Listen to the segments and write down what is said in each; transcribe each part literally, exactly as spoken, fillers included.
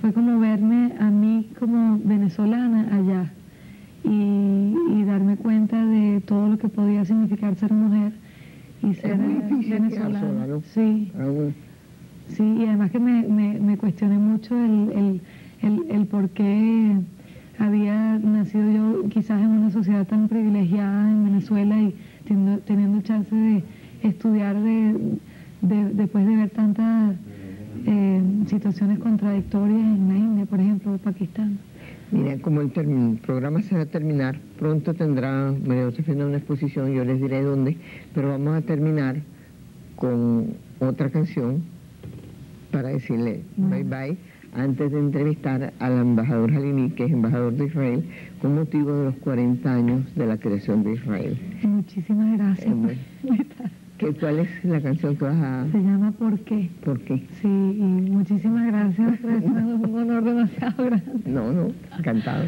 fue como verme a mí como venezolana allá y, y darme cuenta de todo lo que podía significar ser mujer y ser venezolana. Sola, ¿no? Sí. Ah, bueno. Sí, y además que me, me, me cuestioné mucho el, el, el, el por qué había nacido yo quizás en una sociedad tan privilegiada en Venezuela y teniendo, teniendo chance de estudiar de, de, después de ver tantas eh, situaciones contradictorias en la India, por ejemplo, o Pakistán. Mira, como el, el programa se va a terminar, pronto tendrá María Josefina una exposición, yo les diré dónde, pero vamos a terminar con otra canción para decirle bueno. bye bye, antes de entrevistar al embajador Halimi, que es embajador de Israel, con motivo de los cuarenta años de la creación de Israel. Muchísimas gracias. Eh, bueno. ¿Qué, ¿Cuál es la canción que vas a...? Se llama ¿Por qué? ¿Por qué? Sí, y muchísimas gracias, es un honor demasiado grande. No, no, encantado.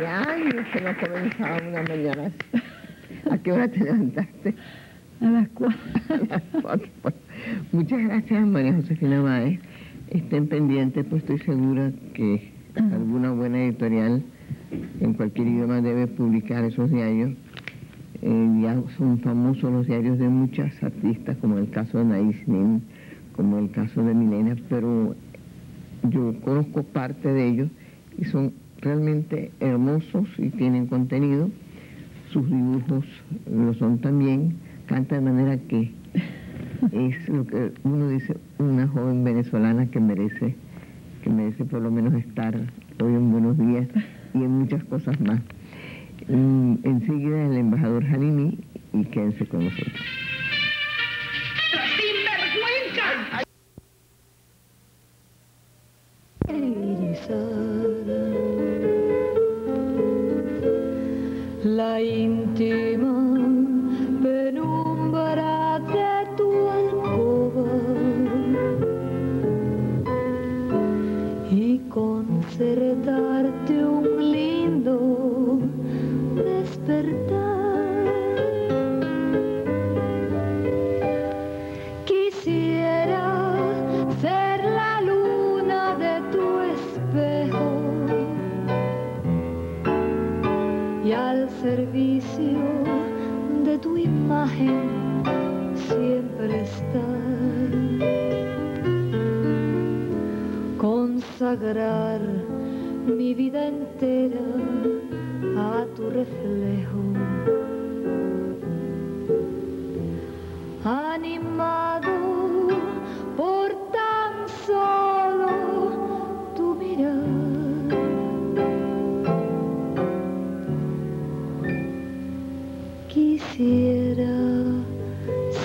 veinte años que no comenzaba una mañana. ¿A qué hora te levantaste? A las cuatro. A las cuatro. Muchas gracias, María Josefina Báez. Estén pendientes, pues estoy segura que alguna buena editorial en cualquier idioma debe publicar esos diarios. Eh, ya son famosos los diarios de muchas artistas, como el caso de Anaïs Nin, como el caso de Milena, pero yo conozco parte de ellos y son realmente hermosos y tienen contenido. Sus dibujos lo son también, canta de manera que es lo que uno dice, una joven venezolana que merece, que merece por lo menos estar hoy en Buenos Días y en muchas cosas más. Enseguida el embajador Janini, y quédense con nosotros. ¡Sinvergüenza! La íntima penumbra de tu alcoba y concertarte un lindo despertar. Quisiera ser la luna de tu espejo y al servicio de tu imagen siempre estar. Consagrar mi vida entera a tu reflejo, animado por tan solo tu mirar. Quisiera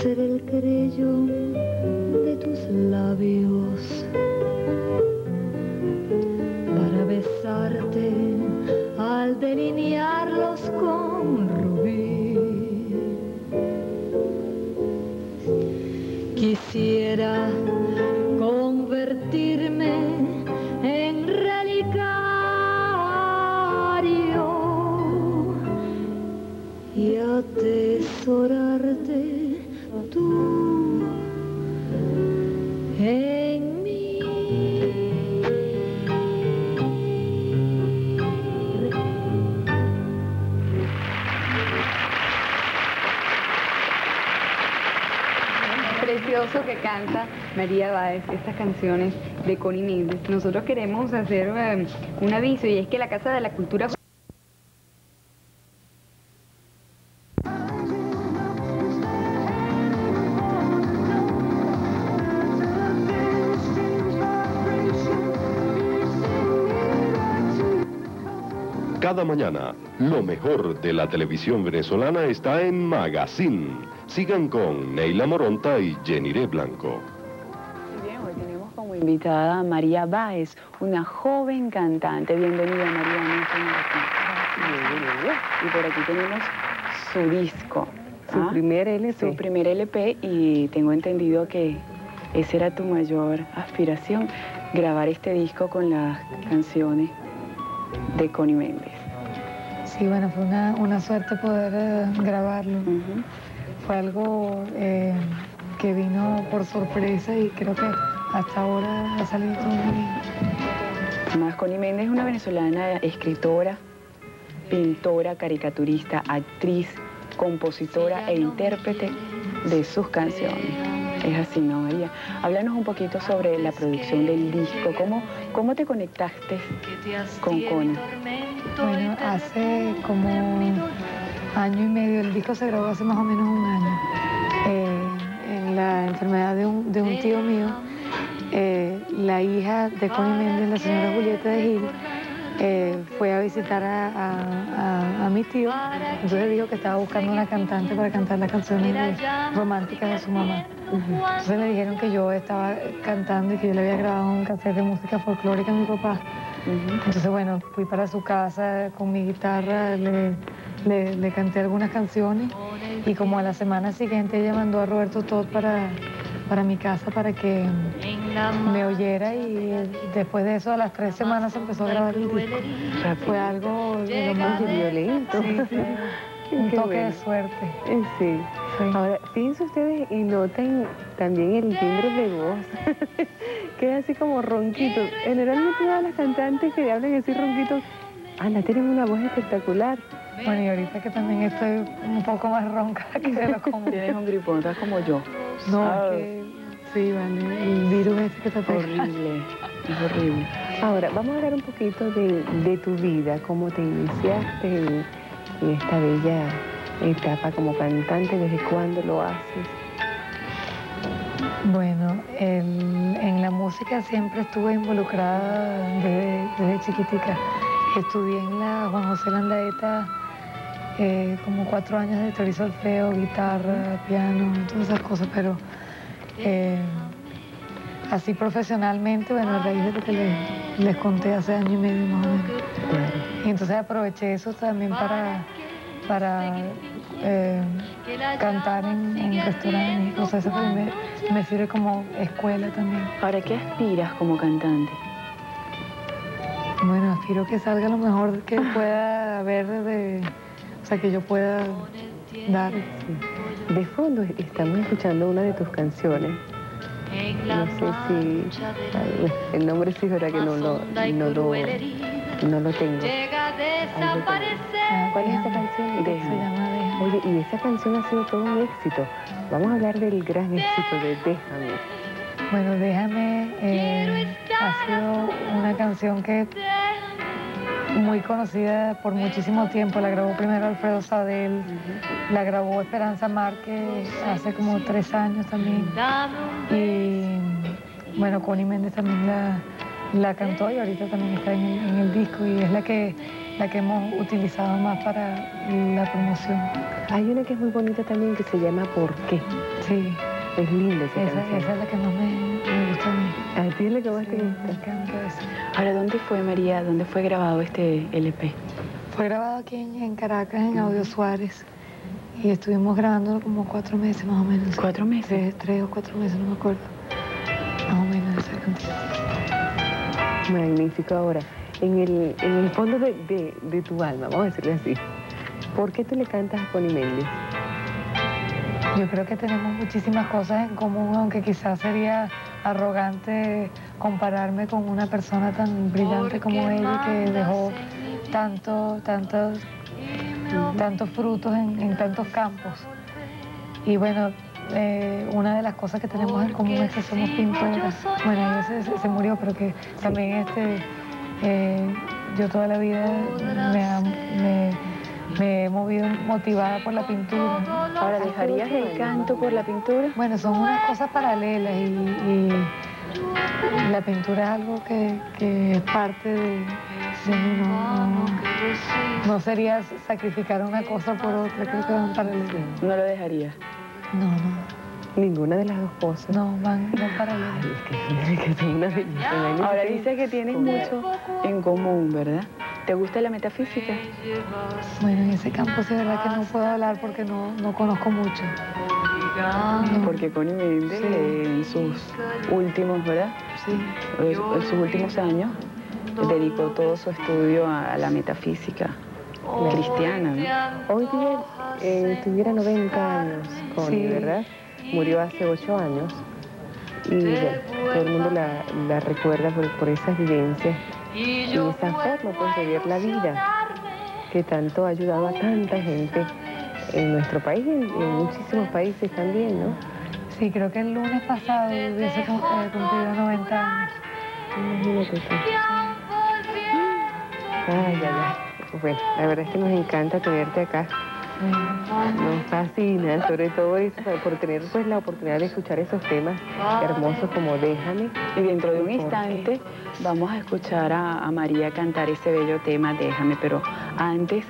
ser el creyón de tus labios para besarte al delinearlos con rubí. Quisiera convertirme en relicario y atesorarte tú en mí. Que canta María Báez, estas canciones de Conny Méndez. Nosotros queremos hacer um, un aviso, y es que la Casa de la Cultura cada mañana, lo mejor de la televisión venezolana está en Magazine. Sigan con Neyla Moronta y Jenireé Blanco. Bien, hoy tenemos como invitada a María Báez, una joven cantante. Bienvenida, María. Y por aquí tenemos su disco, su ¿Ah? primer L P. Su primer L P, y tengo entendido que esa era tu mayor aspiración, grabar este disco con las canciones de Conny Méndez. Sí, bueno, fue una, una suerte poder eh, grabarlo. Uh-huh. Fue algo eh, que vino por sorpresa y creo que hasta ahora ha salido todo bien. Además, Conny Méndez es una venezolana escritora, pintora, caricaturista, actriz, compositora e intérprete de sus canciones. Es así, ¿no, María? Háblanos un poquito sobre la producción del disco. ¿Cómo, cómo te conectaste con Conny? Bueno, hace como año y medio. El disco se grabó hace más o menos un año. Eh, en la enfermedad de un, de un tío mío, eh, la hija de Conny Méndez, la señora Julieta de Gil, eh, fue a visitar a, a, a, a mi tío. Entonces dijo que estaba buscando una cantante para cantar las canciones románticas de su mamá. Uh-huh. Entonces le dijeron que yo estaba cantando y que yo le había grabado un cassette de música folclórica a mi papá. Uh-huh. Entonces, bueno, fui para su casa con mi guitarra, le, le, le canté algunas canciones, y como a la semana siguiente ella mandó a Roberto Todd para, para mi casa para que me oyera, y después de eso a las tres semanas se empezó a grabar el disco. Fue algo de lo más violento. Sí, sí. Un toque bueno. de suerte. Sí. sí. Ahora, fíjense ustedes y noten también el timbre de voz, que es así como ronquito. Generalmente todas las cantantes que hablan así ronquitos, Ana, tienen una voz espectacular. Bueno, y ahorita que también estoy un poco más ronca que se lo como. Tienes un gripón, estás como yo. No, ah, que... sí, vale. El virus ese que está horrible, es horrible. Ahora, vamos a hablar un poquito de, de tu vida, cómo te iniciaste en, en esta bella etapa como cantante, desde cuándo lo haces. Bueno, el, en la música siempre estuve involucrada desde, desde chiquitica. Estudié en la Juan José Landaeta eh, como cuatro años de teoría y solfeo, guitarra, piano, todas esas cosas, pero eh, así profesionalmente, bueno, a raíz de lo que les, les conté hace año y medio más o menos. Y entonces aproveché eso también para, para eh, cantar en, en restaurantes. O sea, eso también me, me sirve como escuela también. ¿Para qué aspiras como cantante? Bueno, aspiro que salga lo mejor que pueda haber, de, o sea, que yo pueda dar. Sí. De fondo estamos escuchando una de tus canciones. No sé si... el nombre sí, ahora que no lo, no lo, no lo tengo. ¿Cuál es esa canción? Déjame. Oye, y esa canción ha sido todo un éxito. Vamos a hablar del gran éxito de Déjame. Bueno, Déjame eh, ha sido una canción que muy conocida por muchísimo tiempo. La grabó primero Alfredo Sadel, uh-huh. la grabó Esperanza Márquez hace como tres años también. Y bueno, Conny Méndez también la, la cantó y ahorita también está en el, en el disco, y es la que, la que hemos utilizado más para la promoción. Hay una que es muy bonita también que se llama ¿Por qué? Sí. Es linda esa, esa canción. Esa es la que más me, me gusta a mí. ¿A ti es la que más sí, te gusta? Me encanta esa. Ahora, ¿dónde fue, María? ¿Dónde fue grabado este L P? Fue grabado aquí en, en Caracas, en Audio Suárez. Y estuvimos grabándolo como cuatro meses más o menos. ¿Cuatro meses? Tres, tres o cuatro meses, no me acuerdo. Más o menos esa cantidad. Magnífico. Ahora, en el, en el fondo de, de, de tu alma, vamos a decirle así, ¿por qué tú le cantas a Conny Méndez? Yo creo que tenemos muchísimas cosas en común, aunque quizás sería arrogante compararme con una persona tan brillante como ella, que dejó tanto, tantos, tantos frutos en, en tantos campos. Y bueno, eh, una de las cosas que tenemos en común es que somos pintoras. Bueno, ella se, se murió, pero que también este, eh, yo toda la vida me... me Me he movido motivada por la pintura. Ahora, ¿dejarías el canto por la pintura? Bueno, son unas cosas paralelas y, y la pintura es algo que, que es parte de, de mí. No, no, no sería sacrificar una cosa por otra, creo que van paralelas. ¿No lo dejarías? No, no. Ninguna de las dos cosas. No, van, van paralelas. Ay, es que, es que una belleza. Ahora, dice que tienes mucho en común, ¿verdad? ¿Te gusta la metafísica? Bueno, en ese campo sí, verdad que no puedo hablar porque no, no conozco mucho. No. Porque Conny Méndez, sí. en sus últimos, ¿verdad? Sí. En sus últimos años, dedicó todo su estudio a la metafísica cristiana, ¿no? Hoy día eh, tuviera noventa años, Conny, sí. ¿verdad? Murió hace ocho años. Y bueno, todo el mundo la, la recuerda por, por esas vivencias. Y esa forma, pues, de ver la vida, que tanto ha ayudado a tanta gente en nuestro país y en, en muchísimos países también, ¿no? Sí, creo que el lunes pasado hubiese eh, cumplido noventa años. Imagínate tú. Ay, ya, ya. Bueno, la verdad es que nos encanta tenerte acá. Nos fascina, sobre todo eso, por tener pues la oportunidad de escuchar esos temas hermosos como Déjame. Y dentro de un instante vamos a escuchar a, a María cantar ese bello tema Déjame, pero antes,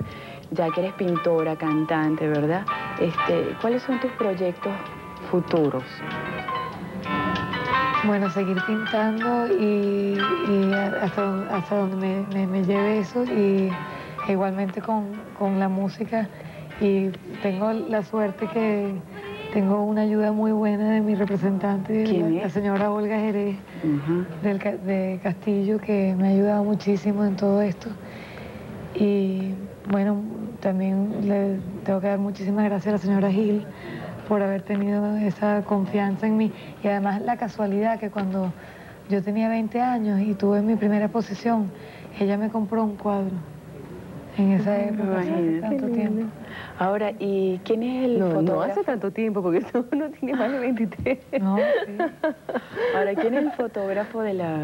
ya que eres pintora, cantante, ¿verdad? Este, ¿cuáles son tus proyectos futuros? Bueno, seguir pintando y, y hasta, hasta donde me, me, me lleve eso, y igualmente con, con la música. Y tengo la suerte que Tengo una ayuda muy buena de mi representante, ¿Quién es? La señora Olga Jerez, uh-huh. del, de Castillo, que me ha ayudado muchísimo en todo esto. Y bueno, también le tengo que dar muchísimas gracias a la señora Gil por haber tenido esa confianza en mí. Y además la casualidad que cuando yo tenía veinte años y tuve mi primera exposición, ella me compró un cuadro en esa época, hace tanto tiempo. Ahora, ¿y quién es el no, fotógrafo? No hace tanto tiempo, porque esto no tiene más de veintitrés. No, sí. Ahora, ¿quién es el fotógrafo de la...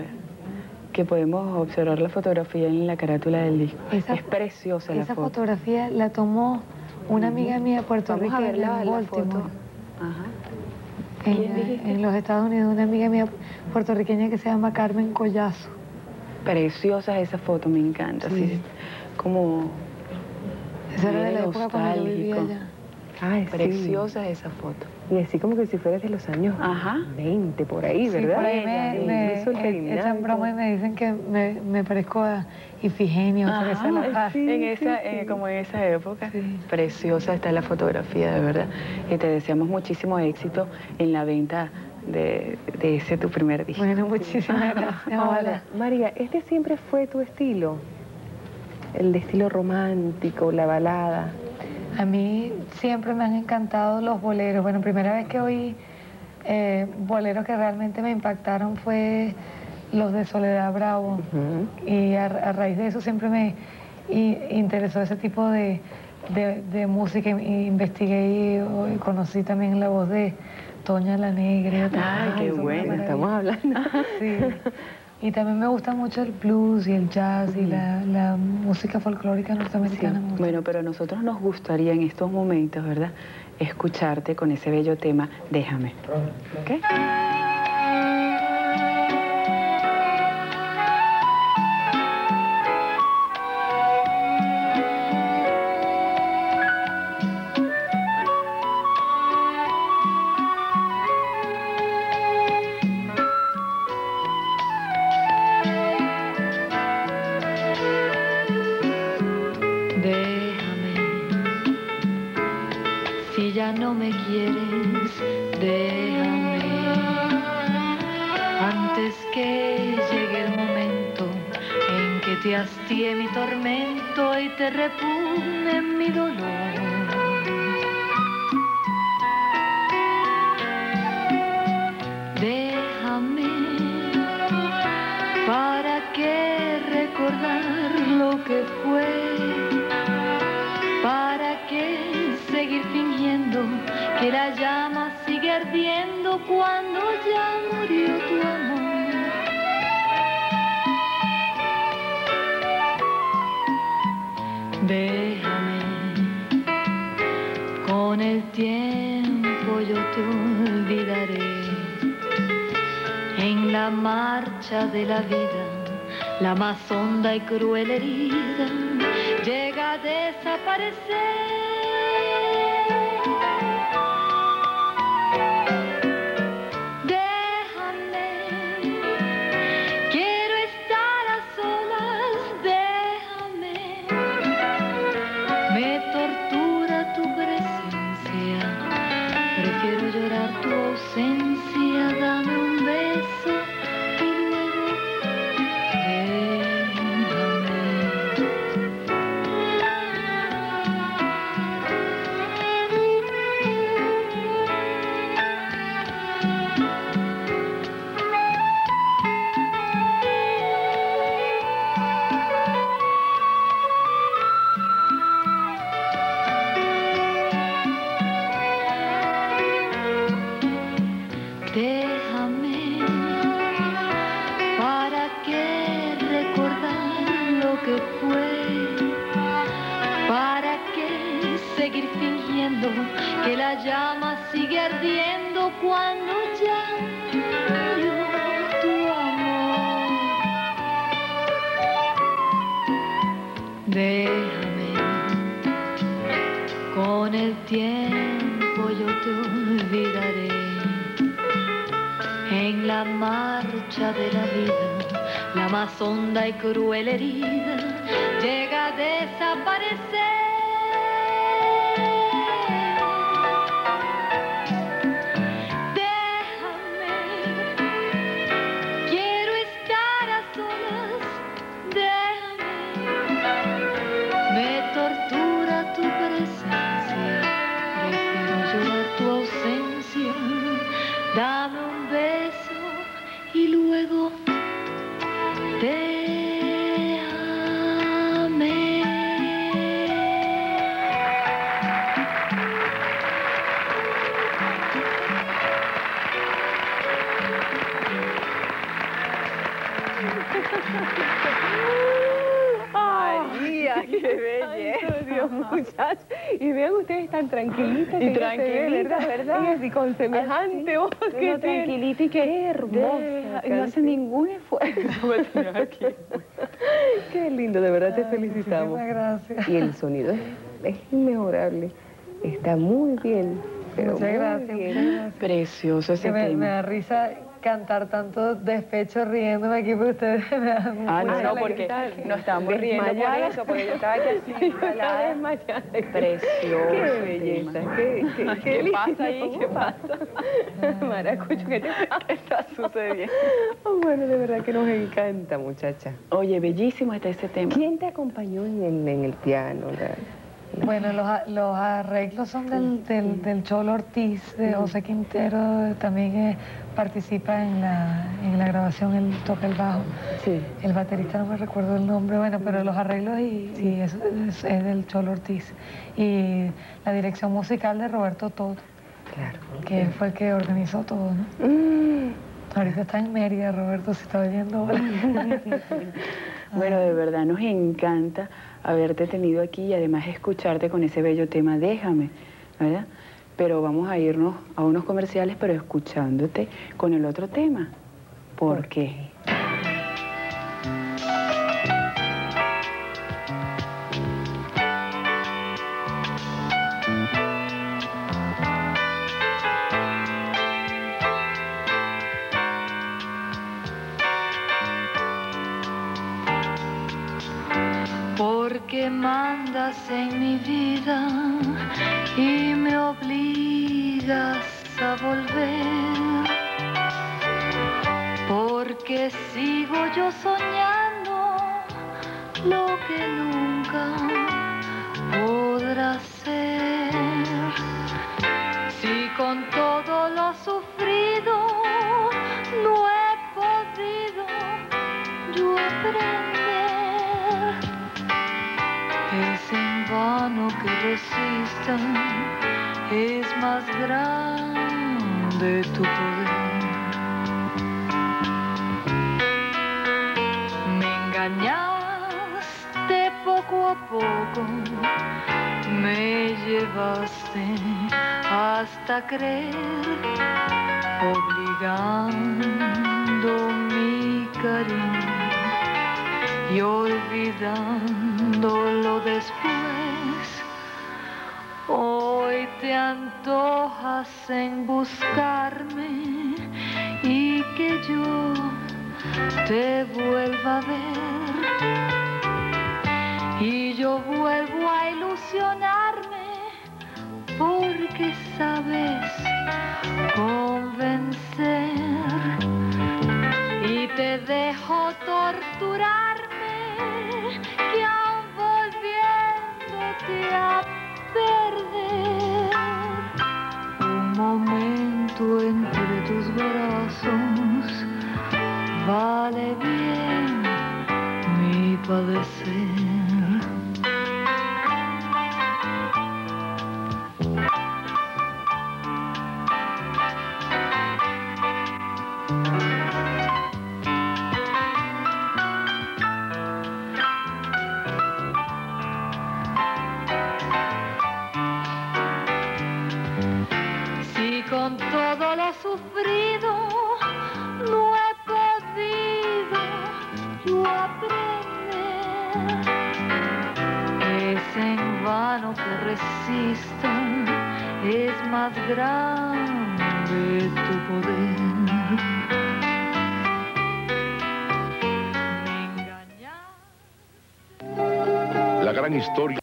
que podemos observar la fotografía en la carátula del disco? Esa, es preciosa la foto. Esa fotografía la tomó una amiga mía puertorriqueña en la, la foto. Ajá. En, en los Estados Unidos, una amiga mía puertorriqueña que se llama Carmen Collazo. Preciosa esa foto, me encanta. Sí. Así, como... Esa era de la época cuando yo vivía allá. Ay, preciosa, sí. Esa foto. Y así como que si fuera de los años Ajá. veinte, por ahí, ¿verdad? Sí, por ahí me, me, me echan broma y me dicen que me, me parezco a Ifigenia. Ajá, o sea, que esa sí, en esa, sí, eh, sí. Como en esa época. Sí. Preciosa está la fotografía, de verdad. Y te deseamos muchísimo éxito en la venta de, de ese tu primer disco. Bueno, muchísimas gracias. Ahora, María, ¿este siempre fue tu estilo? El de estilo romántico, la balada... A mí siempre me han encantado los boleros. Bueno, primera vez que oí eh, boleros que realmente me impactaron fue los de Soledad Bravo. Uh-huh. Y a, a raíz de eso siempre me y, interesó ese tipo de, de, de música. Y investigué y, y conocí también la voz de Toña la Negra. ¡Ay, qué bueno! Estamos hablando. Sí. Y también me gusta mucho el blues y el jazz y la, la música folclórica norteamericana. Sí. Bueno, pero a nosotros nos gustaría en estos momentos, ¿verdad?, escucharte con ese bello tema, Déjame. ¿Ok? No me quieres, déjame, antes que llegue el momento en que te hastíe mi tormento y te repugne mi dolor. Déjame, ¿para qué recordar lo que fue? Que la llama sigue ardiendo cuando ya murió tu amor. Déjame, con el tiempo yo te olvidaré. En la marcha de la vida, la más honda y cruel herida llega a desaparecer. Cruel herida llega a desaparecer. los muchachos. Y vean ustedes tan tranquilitas. Y tranquilitas, ¿verdad? Y con semejante voz que tiene. Tranquilita y qué hermosa. Y no hace ningún esfuerzo. Qué lindo, de verdad te felicitamos. Muchas gracias. Y el sonido es inmejorable. Está muy bien. Pero muchas gracias, muchas gracias. Precioso ese tema. Me, me da risa cantar tanto despecho riéndome aquí por ustedes. Me da ah, no, no, porque nos estábamos riendo por eso, porque yo estaba aquí así, malada. Precioso. Qué belleza. ¿Qué, qué, qué, ¿Qué pasa ahí? ¿Qué pasa? Maracucho, ¿qué te pasa? Está sucediendo. Oh, bueno, de verdad que nos encanta, muchacha. Oye, bellísimo está ese tema. ¿Quién te acompañó en, en, en el piano? La... Bueno, los, los arreglos son del, del, del Cholo Ortiz, de José Quintero, también eh, participa en la, en la grabación, él toca el bajo. Sí. El baterista no me recuerdo el nombre, bueno, pero los arreglos y, sí. y eso es, es del Cholo Ortiz. Y la dirección musical de Roberto Todd, claro, que fue el que organizó todo, ¿no? Mm. Ahorita está en Mérida, Roberto, se está oyendo. Bueno, de verdad nos encanta haberte tenido aquí y además escucharte con ese bello tema, Déjame, ¿verdad? Pero vamos a irnos a unos comerciales, pero escuchándote con el otro tema. ¿Por, ¿Por qué? Porque mandas en mi vida y me obligas a volver. Porque sigo yo soñando lo que nunca podrás ser. Si con todo lo sufrido no he podido yo aprender. Es en vano que resista, es más grande tu poder. Me engañaste poco a poco, me llevaste hasta creer, obligando mi cariño y olvidándolo después. Hoy te antojas en buscarme y que yo te vuelva a ver. Y yo vuelvo a ilusionarme porque sabes convencer. Y te dejo torturar. Que aún volviéndote a perder un momento entre tus brazos vale bien mi padecer. Todo lo sufrido no he podido yo aprender. Es en vano que resisto, es más grande tu poder. La gran historia.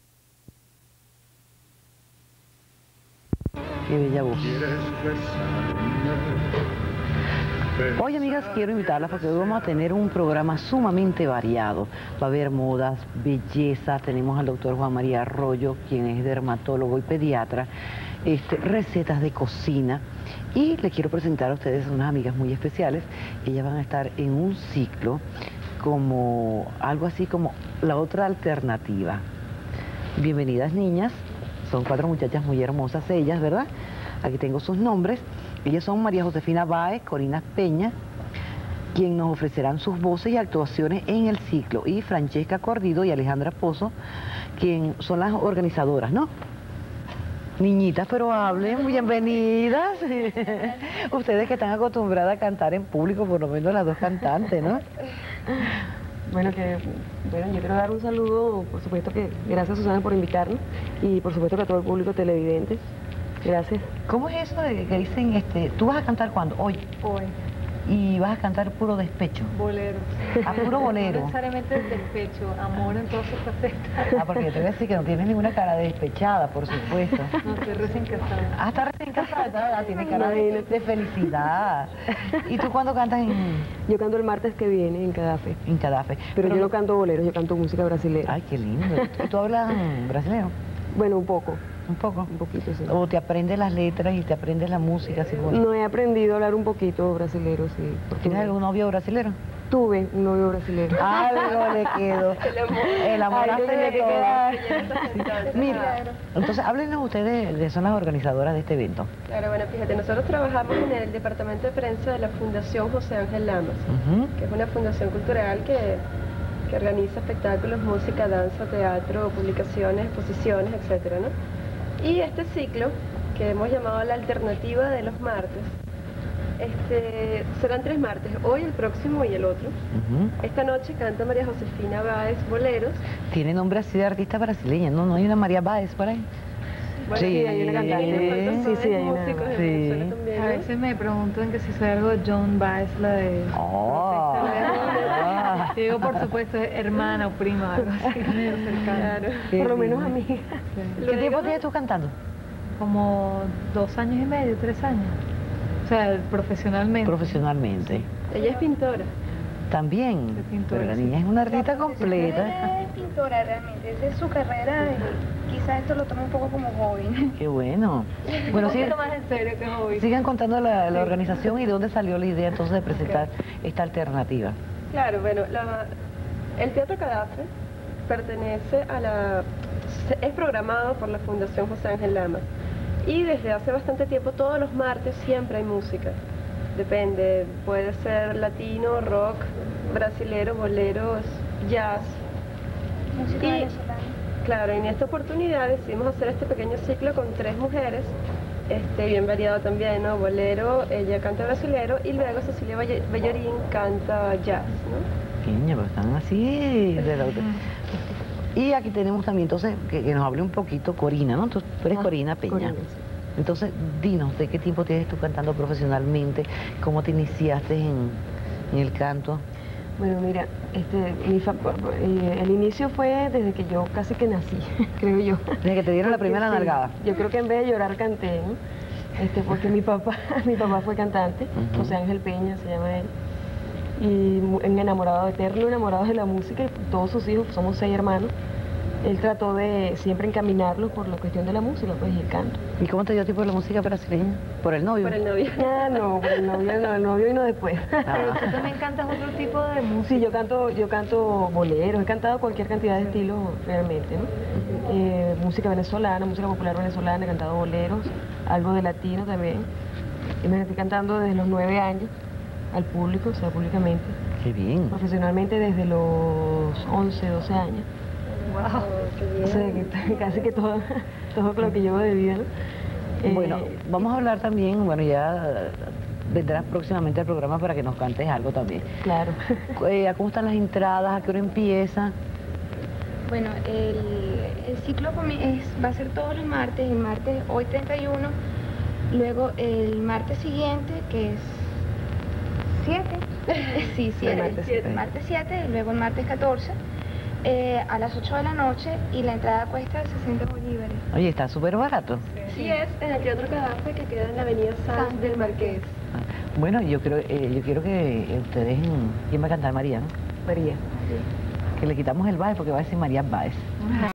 Hoy, amigas, quiero invitarlas porque hoy vamos a tener un programa sumamente variado. Va a haber modas, bellezas, tenemos al doctor Juan María Arroyo, quien es dermatólogo y pediatra, este, recetas de cocina. Y les quiero presentar a ustedes unas amigas muy especiales. Ellas van a estar en un ciclo como algo así como la otra alternativa. Bienvenidas, niñas. Son cuatro muchachas muy hermosas ellas, ¿verdad? Aquí tengo sus nombres. Ellas son María Josefina Báez, Corina Peña, quien nos ofrecerán sus voces y actuaciones en el ciclo, y Francesca Cordido y Alejandra Pozo, quien son las organizadoras, ¿no? Niñitas, pero hablen, bienvenidas. Ustedes que están acostumbradas a cantar en público, por lo menos las dos cantantes, ¿no? Bueno, que, bueno, yo quiero dar un saludo, por supuesto que gracias, Susana, por invitarnos, y por supuesto que a todo el público televidente. Gracias. ¿Cómo es eso de que dicen, este, tú vas a cantar cuándo? Hoy. Hoy. Y vas a cantar puro despecho. Bolero. Ah, puro bolero. No necesariamente despecho, amor en todas sus facetas. Ah, porque yo te voy a decir que no tienes ninguna cara de despechada, por supuesto. No, estoy recién casada. Ah, está recién casada, tienes cara de, de felicidad. ¿Y tú cuándo cantas en...? Yo canto el martes que viene en Cadafe. En Cadafe. Pero, Pero yo no canto boleros, yo canto música brasileña. Ay, qué lindo. ¿Y tú hablas brasileño? Bueno, un poco. ¿Un poco? Un poquito, sí. ¿O te aprendes las letras y te aprendes la música? ¿Sí? No, he aprendido a hablar un poquito brasilero, sí. ¿Tienes algún novio brasilero? Tuve un novio brasilero. Algo le quedó. El amor hace de todo. Mira, entonces háblenos ustedes, de, de, son las organizadoras de este evento. Claro, bueno, fíjate, nosotros trabajamos en el departamento de prensa de la Fundación José Ángel Lamas, uh-huh. que es una fundación cultural que... que organiza espectáculos, música, danza, teatro, publicaciones, exposiciones, etcétera, ¿no? Y este ciclo, que hemos llamado la alternativa de los martes, este, serán tres martes, hoy, el próximo y el otro. Uh-huh. Esta noche canta María Josefina Báez boleros. Tiene nombre así de artista brasileña, ¿no? ¿No hay una María Báez por ahí? Bueno, sí, sí, hay una cantante. Sí, sí, hay una. Sí. También, ¿no? A veces me preguntan que si soy algo de John Baez, la de... Oh. Te digo, por supuesto, hermana o prima, algo así, cercana. Por lo menos amiga. Sí. ¿Qué tiempo tienes tú cantando? Como dos años y medio, tres años. O sea, profesionalmente. Profesionalmente. Ella es pintora. También. Es pintora, pero la niña sí. es una artista la completa. Ella es pintora, realmente. Esa es su carrera. Y quizás esto lo tome un poco como hobby. Qué bueno. Bueno, sigan, más en serio que hobby. Sigan contando la, la organización y de dónde salió la idea entonces de presentar okay. esta alternativa. Claro, bueno, la, el Teatro Cadastre pertenece a la... es programado por la Fundación José Ángel Lamas, y desde hace bastante tiempo todos los martes siempre hay música, depende, puede ser latino, rock, brasilero, boleros, jazz. Música y, venezolana. Claro, en esta oportunidad decidimos hacer este pequeño ciclo con tres mujeres, este, bien variado también, ¿no? Bolero, ella canta brasilero, y luego Cecilia Ballerín canta jazz, ¿no? Niña, pero están así de la otra. Y aquí tenemos también, entonces, que, que nos hable un poquito Corina, ¿no? Tú, tú eres ah, Corina Peña. Corina, sí. Entonces, dinos, ¿de qué tiempo tienes tú cantando profesionalmente? ¿Cómo te iniciaste en, en el canto? Bueno, mira, este, mi fa eh, el inicio fue desde que yo casi que nací, creo yo. Desde que te dieron la primera sí, nalgada. Yo creo que en vez de llorar canté, ¿no? Este, porque mi papá, mi papá fue cantante, uh-huh. José Ángel Peña se llama él, y en enamorado eterno, enamorado de la música, y todos sus hijos, somos seis hermanos, él trató de siempre encaminarlos por la cuestión de la música, pues, y el canto. ¿Y cómo te dio tiempo de la música brasileña? ¿Por el novio? Por el novio. Ah, no, por el novio, no, el novio y no después. Ah. Pero tú también cantas otro tipo de música. Sí, yo canto, yo canto boleros, he cantado cualquier cantidad de estilos realmente, ¿no? Eh, música venezolana, música popular venezolana, he cantado boleros, algo de latino también. Y me estoy cantando desde los nueve años al público, o sea, públicamente. Qué bien. Profesionalmente desde los once, doce años. Wow, qué bien. O sea, que, casi que todo, todo lo que llevo de vida, ¿no? Eh, bueno, vamos a hablar también, bueno, ya vendrás próximamente al programa para que nos cantes algo también. Claro. Eh, ¿Cómo están las entradas? ¿A qué hora empieza? Bueno, el, el ciclo es, va a ser todos los martes, el martes hoy treinta y uno, luego el martes siguiente, que es siete, sí, siete, el martes siete, martes siete, y luego el martes catorce. Eh, a las ocho de la noche, y la entrada cuesta sesenta bolívares. Oye, está súper barato. Sí. Sí, es en el Teatro Cadastre, que queda en la avenida San, San del Marqués. Ah, bueno, yo quiero, eh, yo quiero que ustedes... ¿Quién va a cantar? María, ¿no? María. Sí. Que le quitamos el Baez, porque va a decir María Baez. Ajá.